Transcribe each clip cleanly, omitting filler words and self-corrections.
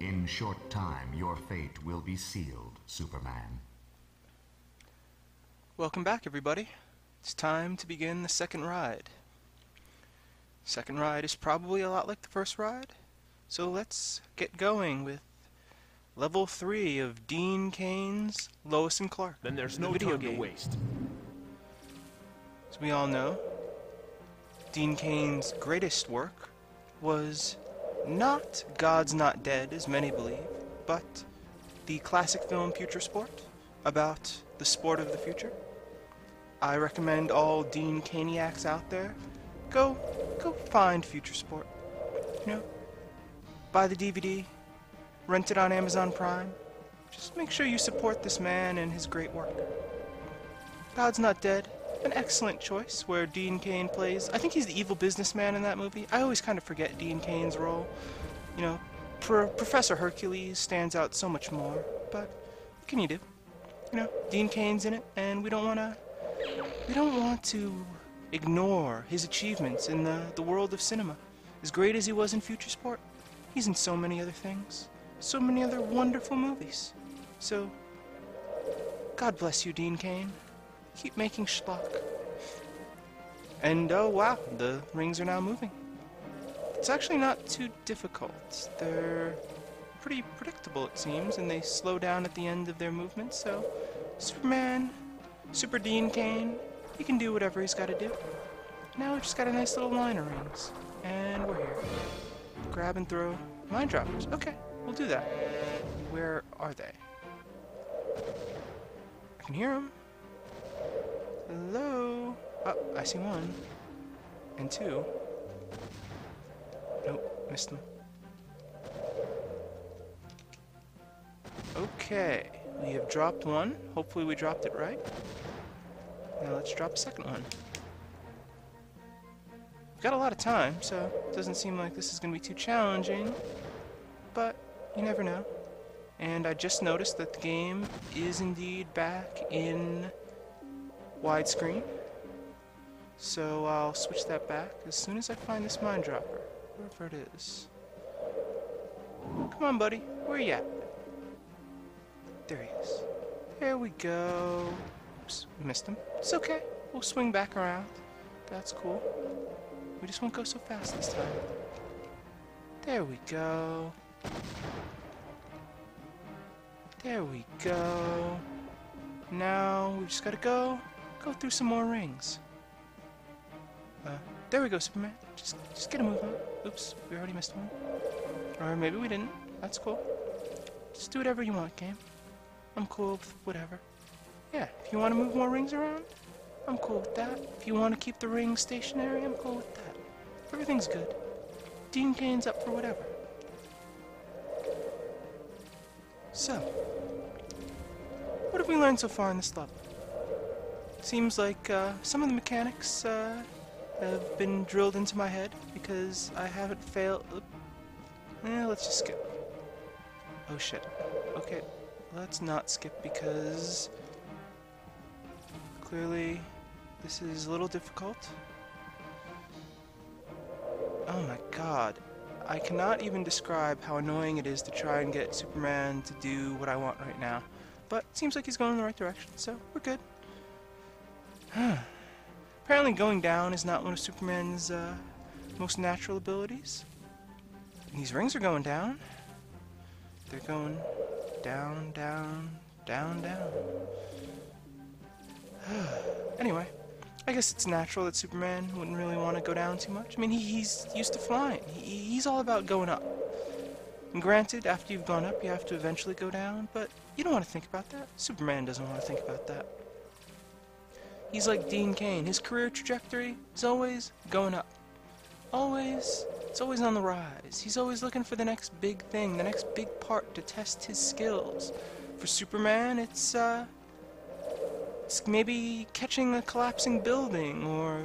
In short time, your fate will be sealed, Superman. Welcome back, everybody. It's time to begin the second ride. Second ride is probably a lot like the first ride, so let's get going with level 3 of Dean Cain's Lois and Clark. Then there's no video game to waste. As we all know, Dean Cain's greatest work was not God's Not Dead, as many believe, but the classic film Future Sport, about the sport of the future. I recommend all Dean Cainiacs out there, go find Future Sport. You know, buy the DVD, rent it on Amazon Prime. Just make sure you support this man and his great work. God's Not Dead, an excellent choice, where Dean Cain plays, I think he's the evil businessman in that movie. I always kind of forget Dean Cain's role. You know, Professor Hercules stands out so much more, but what can you do? You know, Dean Cain's in it, and we don't want to ignore his achievements in the world of cinema. As great as he was in Future Sport, he's in so many other things, so many other wonderful movies. So, God bless you, Dean Cain. Keep making schlock. And oh wow, the rings are now moving. It's actually not too difficult. They're pretty predictable, it seems, and they slow down at the end of their movement, so Superman, Super Dean Cain, he can do whatever he's got to do. Now we've just got a nice little line of rings, and we're here. Grab and throw mine droppers. Okay, we'll do that. Where are they? I can hear them. Hello? Oh, I see one. And two. Nope, missed them. Okay, we have dropped one. Hopefully we dropped it right. Now let's drop a second one. We've got a lot of time, so it doesn't seem like this is going to be too challenging. But you never know. And I just noticed that the game is indeed back in widescreen, so I'll switch that back as soon as I find this mine dropper, wherever it is. Come on, buddy, where you at? There he is. There we go. Oops, missed him. It's okay, we'll swing back around. That's cool. We just won't go so fast this time. There we go. There we go. Now we just gotta go through some more rings. There we go, Superman. Just get a move on. Oops, we already missed one. Or maybe we didn't. That's cool. Just do whatever you want, game. I'm cool with whatever. Yeah, if you want to move more rings around, I'm cool with that. If you want to keep the rings stationary, I'm cool with that. Everything's good. Dean Cain's up for whatever. So, what have we learned so far in this level? Seems like some of the mechanics have been drilled into my head because I haven't failed. Let's just skip. Oh shit. Okay, let's not skip because clearly this is a little difficult. Oh my god. I cannot even describe how annoying it is to try and get Superman to do what I want right now. But it seems like he's going in the right direction, so we're good. Apparently going down is not one of Superman's most natural abilities. And these rings are going down. They're going down, down, down, down. Anyway, I guess it's natural that Superman wouldn't really want to go down too much. I mean, he's used to flying. He's all about going up. And granted, after you've gone up, you have to eventually go down, but you don't want to think about that. Superman doesn't want to think about that. He's like Dean Cain. His career trajectory is always going up. Always. It's always on the rise. He's always looking for the next big thing, the next big part to test his skills. For Superman, it's maybe catching a collapsing building or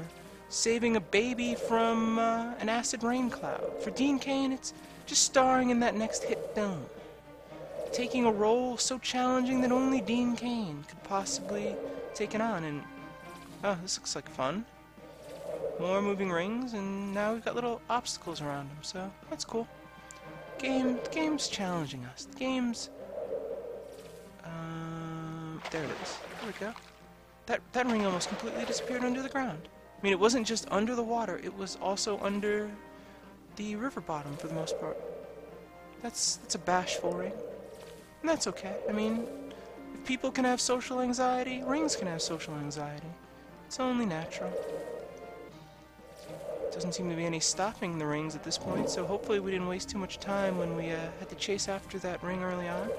saving a baby from an acid rain cloud. For Dean Cain, it's just starring in that next hit film. Taking a role so challenging that only Dean Cain could possibly take it on. And oh, this looks like fun. More moving rings, and now we've got little obstacles around them, so that's cool. The game's challenging us. The game's... there it is. There we go. That ring almost completely disappeared under the ground. I mean, it wasn't just under the water, it was also under the river bottom for the most part. That's a bashful ring. And that's okay. I mean, if people can have social anxiety, rings can have social anxiety. It's only natural. Doesn't seem to be any stopping the rings at this point, so hopefully we didn't waste too much time when we had to chase after that ring early on.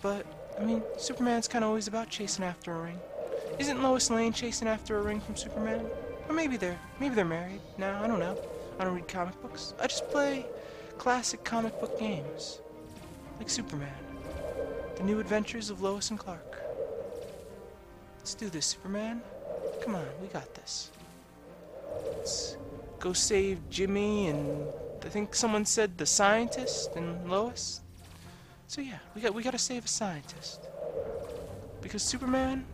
But, I mean, Superman's kind of always about chasing after a ring. Isn't Lois Lane chasing after a ring from Superman? Or maybe they're married now, I don't know. I don't read comic books. I just play classic comic book games. Like Superman. The New Adventures of Lois and Clark. Let's do this, Superman. Come on, we got this. Let's go save Jimmy and I think someone said the scientist and Lois. So yeah, we gotta save a scientist. Because Superman,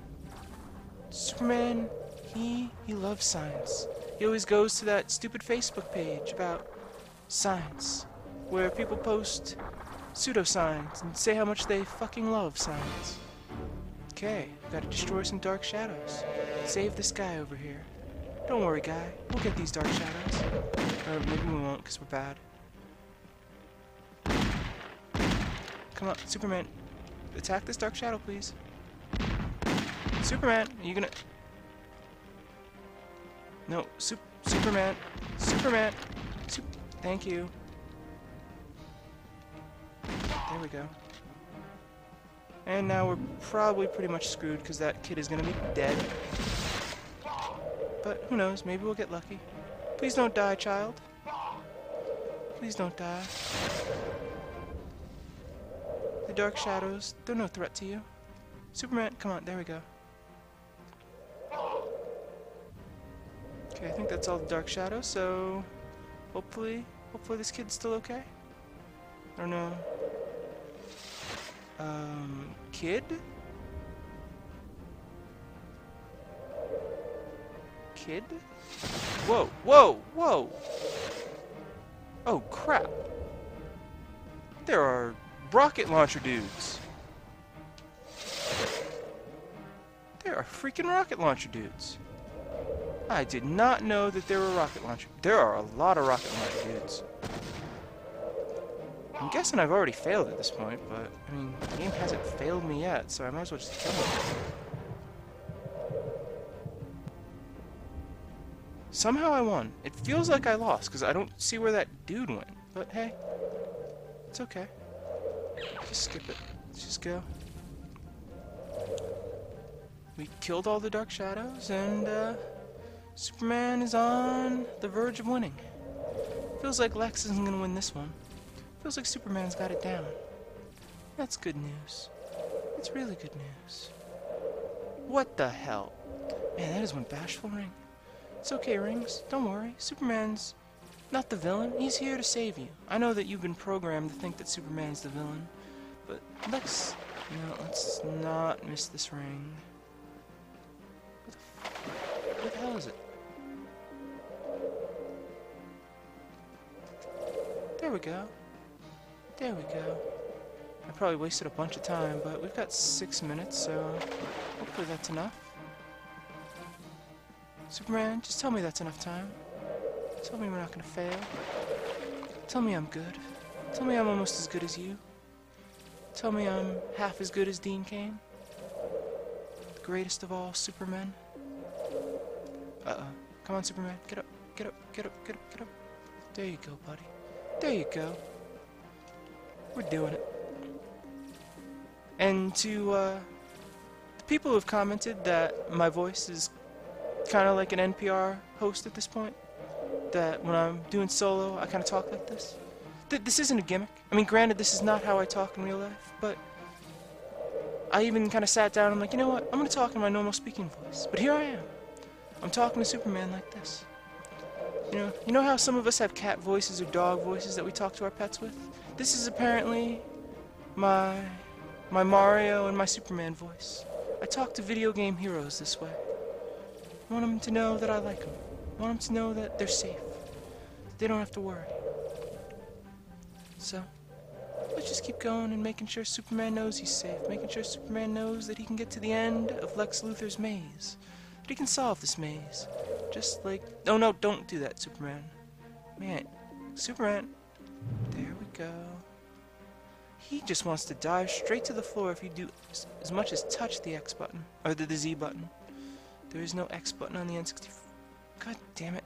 he loves science. He always goes to that stupid Facebook page about science, where people post pseudoscience and say how much they fucking love science. Okay, gotta destroy some dark shadows. Save this guy over here. Don't worry, guy. We'll get these dark shadows. Or maybe we won't, because we're bad. Come on, Superman. Attack this dark shadow, please. Superman, are you gonna... No, Superman. Thank you. There we go. And now we're probably pretty much screwed, because that kid is gonna be dead. But who knows, maybe we'll get lucky. Please don't die, child. Please don't die. The dark shadows, they're no threat to you. Superman, come on, there we go. Okay, I think that's all the dark shadows, so... Hopefully this kid's still okay? I don't know. Kid? Kid? Whoa! Oh, crap. There are rocket launcher dudes. There are freaking rocket launcher dudes. I did not know that there were rocket launcher. There are a lot of rocket launcher dudes. I'm guessing I've already failed at this point, but, I mean, the game hasn't failed me yet, so I might as well just kill him. Somehow I won. It feels like I lost, because I don't see where that dude went. But hey, it's okay. Just skip it. Let's just go. We killed all the dark shadows, and Superman is on the verge of winning. Feels like Lex isn't going to win this one. Feels like Superman's got it down. That's good news. That's really good news. What the hell? Man, that is one bashful ring. It's okay, Rings. Don't worry. Superman's not the villain. He's here to save you. I know that you've been programmed to think that Superman's the villain, but let's not miss this ring. What the hell is it? There we go. There we go. I probably wasted a bunch of time, but we've got 6 minutes, so hopefully that's enough. Superman, just tell me that's enough time. Tell me we're not gonna fail. Tell me I'm good. Tell me I'm almost as good as you. Tell me I'm half as good as Dean Cain. The greatest of all Supermen. Uh-oh. Come on, Superman. Get up. Get up. Get up. Get up. Get up. There you go, buddy. There you go. We're doing it. And to the people who have commented that my voice is kind of like an NPR host at this point, that when I'm doing solo I kind of talk like this. This isn't a gimmick. I mean, granted, this is not how I talk in real life, but I even kind of sat down and I'm like, you know what, I'm going to talk in my normal speaking voice, but here I am. I'm talking to Superman like this. You know how some of us have cat voices or dog voices that we talk to our pets with? This is apparently my Mario and my Superman voice. I talk to video game heroes this way. I want them to know that I like them. I want them to know that they're safe. That they don't have to worry. So let's just keep going and making sure Superman knows he's safe, making sure Superman knows that he can get to the end of Lex Luthor's maze, that he can solve this maze. Just like... oh no, don't do that, Superman. Man, Superman. There we go. He just wants to dive straight to the floor if you do as much as touch the X button, or the Z button. There is no X button on the N64. God damn it.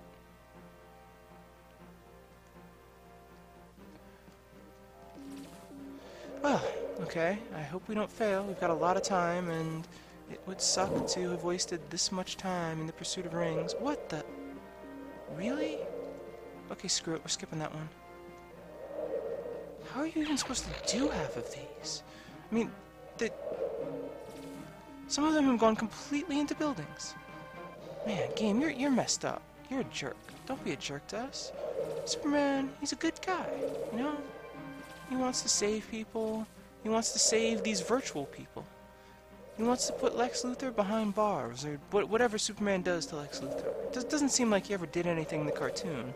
Well, okay, I hope we don't fail. We've got a lot of time, and it would suck to have wasted this much time in the pursuit of rings. What the... really? Okay, screw it, we're skipping that one. How are you even supposed to do half of these? I mean, some of them have gone completely into buildings. Man, game, you're messed up. You're a jerk. Don't be a jerk to us. Superman, he's a good guy, you know? He wants to save people. He wants to save these virtual people. He wants to put Lex Luthor behind bars, or whatever Superman does to Lex Luthor. It doesn't seem like he ever did anything in the cartoon.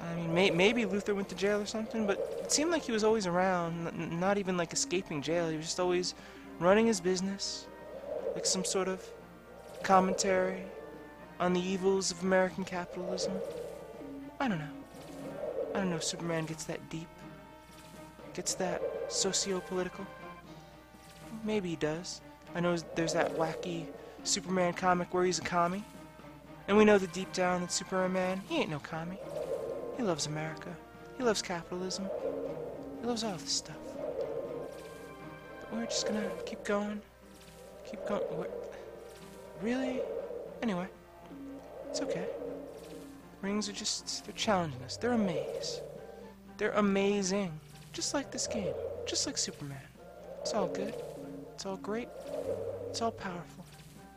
I mean, maybe Luthor went to jail or something, but it seemed like he was always around, not even like escaping jail. He was just always running his business, like some sort of commentary on the evils of American capitalism. I don't know. I don't know if Superman gets that deep, gets that socio-political. Maybe he does. I know there's that wacky Superman comic where he's a commie, and we know that deep down that Superman, he ain't no commie. He loves America. He loves capitalism. He loves all this stuff. But we're just gonna keep going. Keep going. Really? Anyway, it's okay. Rings are just, they're challenging us. They're a maze. They're amazing. Just like this game. Just like Superman. It's all good. It's all great. It's all powerful.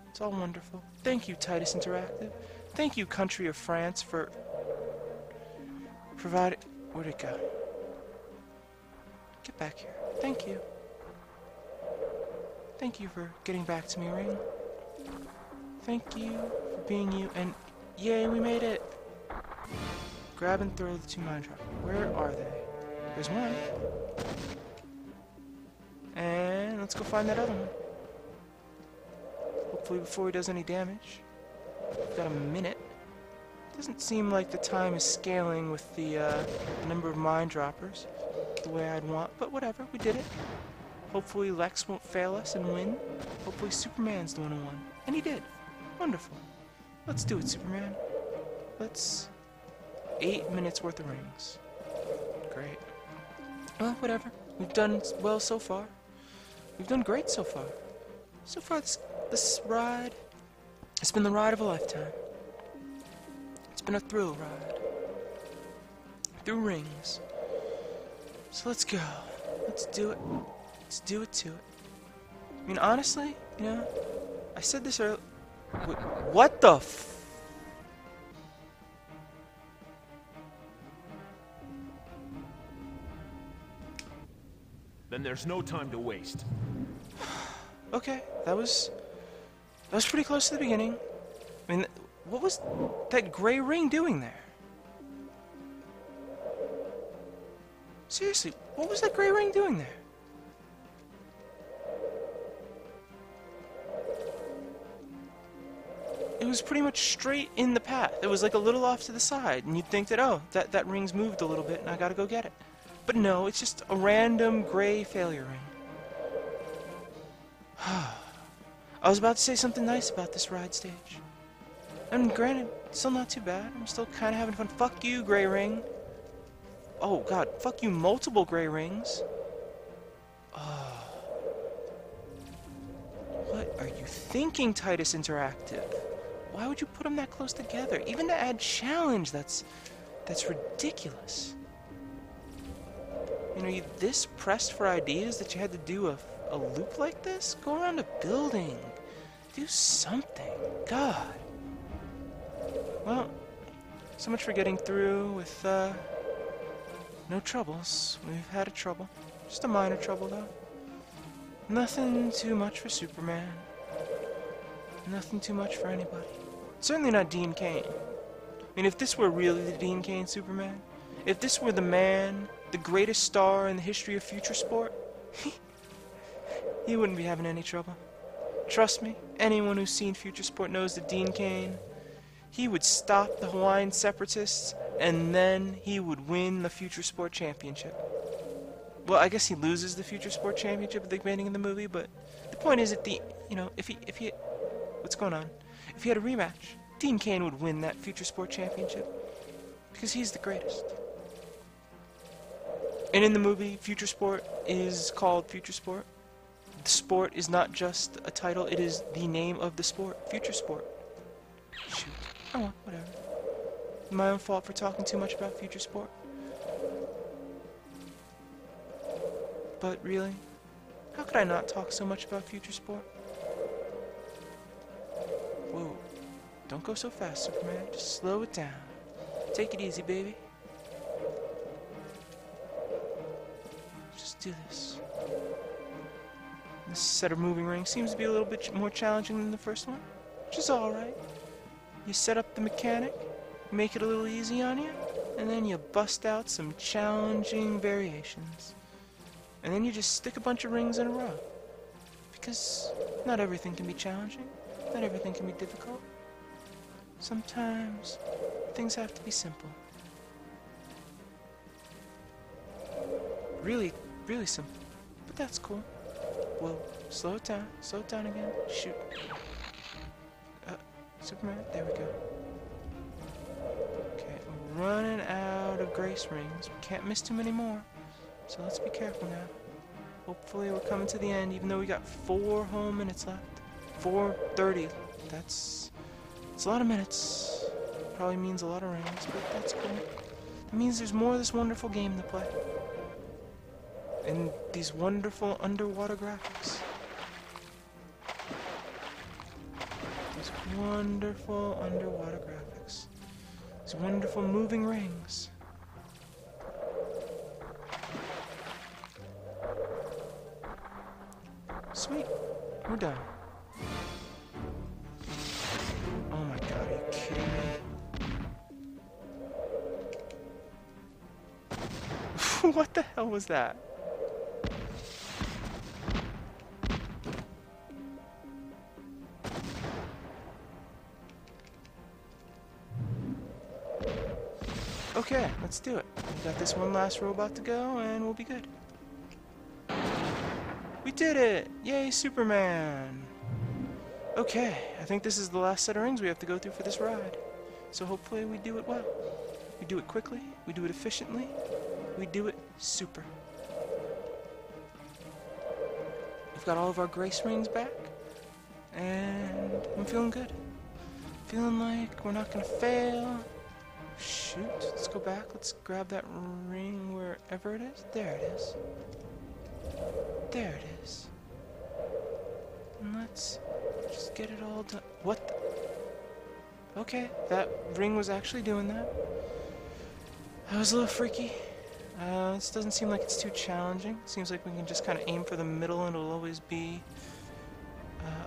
It's all wonderful. Thank you, Titus Interactive. Thank you, country of France, for... provide it. Where'd it go? Get back here. Thank you. Thank you for getting back to me, Ring. Thank you for being you, and yay, we made it! Grab and throw the two mine trucks. Where are they? There's one. And let's go find that other one. Hopefully before he does any damage. We've got a minute. Doesn't seem like the time is scaling with the number of mine droppers the way I'd want, but whatever, we did it. Hopefully Lex won't fail us and win. Hopefully Superman's the one who won. And he did. Wonderful. Let's do it, Superman. Let's... 8 minutes worth of rings. Great. Well, whatever. We've done well so far. We've done great so far. So far, this ride has been the ride of a lifetime. It's been a thrill ride through rings. So let's go. Let's do it. Let's do it to it. I mean, honestly, you know, I said this earlier. What the f? Then there's no time to waste. Okay, that was pretty close to the beginning. I mean. What was that gray ring doing there? Seriously, what was that gray ring doing there? It was pretty much straight in the path. It was like a little off to the side, and you'd think that, oh, that ring's moved a little bit, and I gotta go get it. But no, it's just a random gray failure ring. I was about to say something nice about this ride stage. And granted, still not too bad. I'm still kind of having fun. Fuck you, gray ring. Oh, God. Fuck you, multiple gray rings. Oh. What are you thinking, Titus Interactive? Why would you put them that close together? Even to add challenge, that's ridiculous. You know, you this pressed for ideas that you had to do a loop like this? Go around a building. Do something. God. Well, so much for getting through with no troubles. We've had a trouble. Just a minor trouble, though. Nothing too much for Superman. Nothing too much for anybody. Certainly not Dean Cain. I mean, if this were really the Dean Cain Superman, if this were the man the greatest star in the history of Future Sport, he wouldn't be having any trouble. Trust me, anyone who's seen Future Sport knows that Dean Cain, he would stop the Hawaiian separatists, and then he would win the Future Sport Championship. Well, I guess he loses the Future Sport Championship at the beginning of the movie, but the point is that if he had a rematch, Dean Cain would win that Future Sport Championship because he's the greatest. And in the movie, Future Sport is called Future Sport. The sport is not just a title, it is the name of the sport, Future Sport. Shoot. Oh well, whatever. My own fault for talking too much about Future Sport. But really, how could I not talk so much about Future Sport? Whoa. Don't go so fast, Superman. Just slow it down. Take it easy, baby. Just do this. This set of moving rings seems to be a little bit more challenging than the first one, which is alright. You set up the mechanic, make it a little easy on you, and then you bust out some challenging variations. And then you just stick a bunch of rings in a row. Because not everything can be challenging, not everything can be difficult. Sometimes things have to be simple. Really, really simple. But that's cool. Well, slow it down. Slow it down again. Shoot. Superman, there we go. Okay, we're running out of grace rings. We can't miss too many more. So let's be careful now. Hopefully we're coming to the end, even though we got 4 whole minutes left. 4:30. That's a lot of minutes. Probably means a lot of rings, but that's cool. That means there's more of this wonderful game to play. And these wonderful underwater graphics. These wonderful underwater graphics. These wonderful moving rings. Sweet. We're done. Oh my god, are you kidding me? What the hell was that? Okay, let's do it. We got this one last robot to go, and we'll be good. We did it! Yay, Superman! Okay, I think this is the last set of rings we have to go through for this ride. So hopefully we do it well. We do it quickly, we do it efficiently, we do it super. We've got all of our grace rings back, and I'm feeling good. Feeling like we're not gonna fail. Shoot, let's go back, let's grab that ring wherever it is. There it is. There it is. And let's just get it all done. What the? Okay, that ring was actually doing that. That was a little freaky. This doesn't seem like it's too challenging. Seems like we can just kind of aim for the middle and it'll always be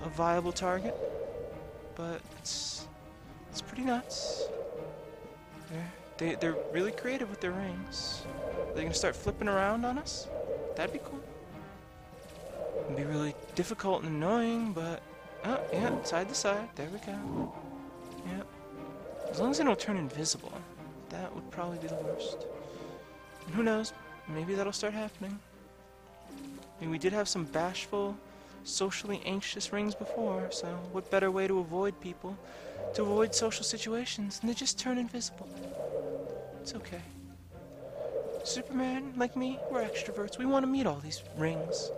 a viable target. But it's pretty nuts. They're really creative with their rings. Are they gonna start flipping around on us? That'd be cool. It'd be really difficult and annoying, but... Oh, yeah, side to side. There we go. Yep. As long as they don't turn invisible, that would probably be the worst. And who knows, maybe that'll start happening. I mean, we did have some bashful, socially anxious rings before, so what better way to avoid people, to avoid social situations, and they just turn invisible. It's okay. Superman, like me, we're extroverts. We want to meet all these rings.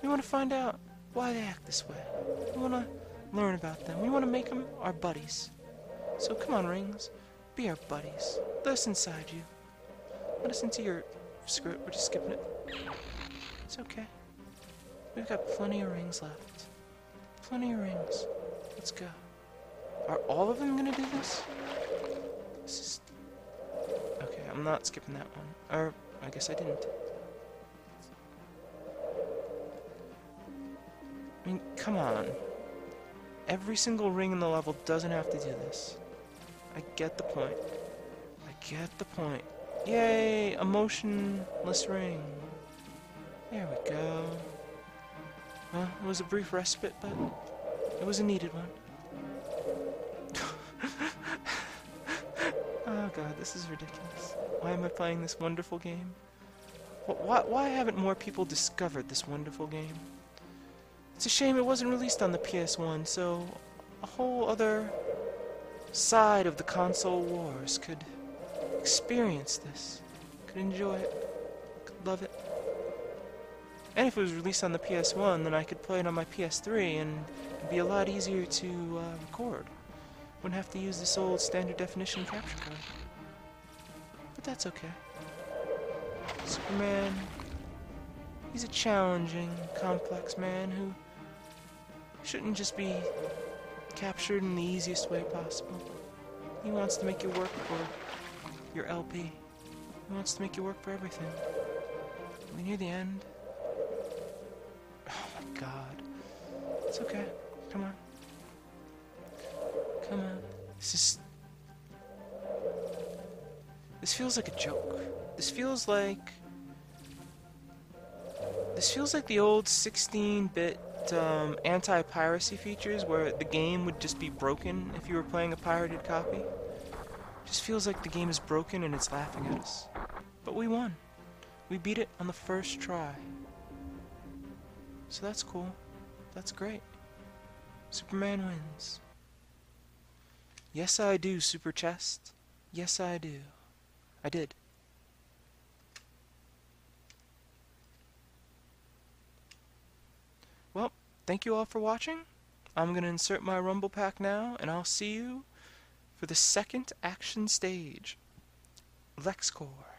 We want to find out why they act this way. We want to learn about them. We want to make them our buddies. So come on, rings. Be our buddies. Let us inside you. Let us into your... Screw it, we're just skipping it. It's okay. We've got plenty of rings left. Plenty of rings. Let's go. Are all of them gonna do this? This is... Okay, I'm not skipping that one. Or, I guess I didn't. I mean, come on. Every single ring in the level doesn't have to do this. I get the point. I get the point. Yay! A motionless ring. There we go. Well, it was a brief respite, but it was a needed one. Oh god, this is ridiculous. Why am I playing this wonderful game? Why haven't more people discovered this wonderful game? It's a shame it wasn't released on the PS1, so a whole other side of the console wars could experience this, could enjoy it, could love it. And if it was released on the PS1, then I could play it on my PS3, and it'd be a lot easier to record. Wouldn't have to use this old standard definition capture card. But that's okay. Superman, he's a challenging, complex man who shouldn't just be captured in the easiest way possible. He wants to make you work for your LP. He wants to make you work for everything. We near the end. Oh my god. It's okay. Come on. Come on. This feels like a joke. This feels like the old 16-bit anti-piracy features where the game would just be broken if you were playing a pirated copy. It just feels like the game is broken and it's laughing at us. But we won. We beat it on the first try. So that's cool. That's great. Superman wins. Yes, I do, Super Chest. Yes, I do. I did. Well, thank you all for watching. I'm going to insert my Rumble Pack now, and I'll see you for the second action stage, Lexcorp.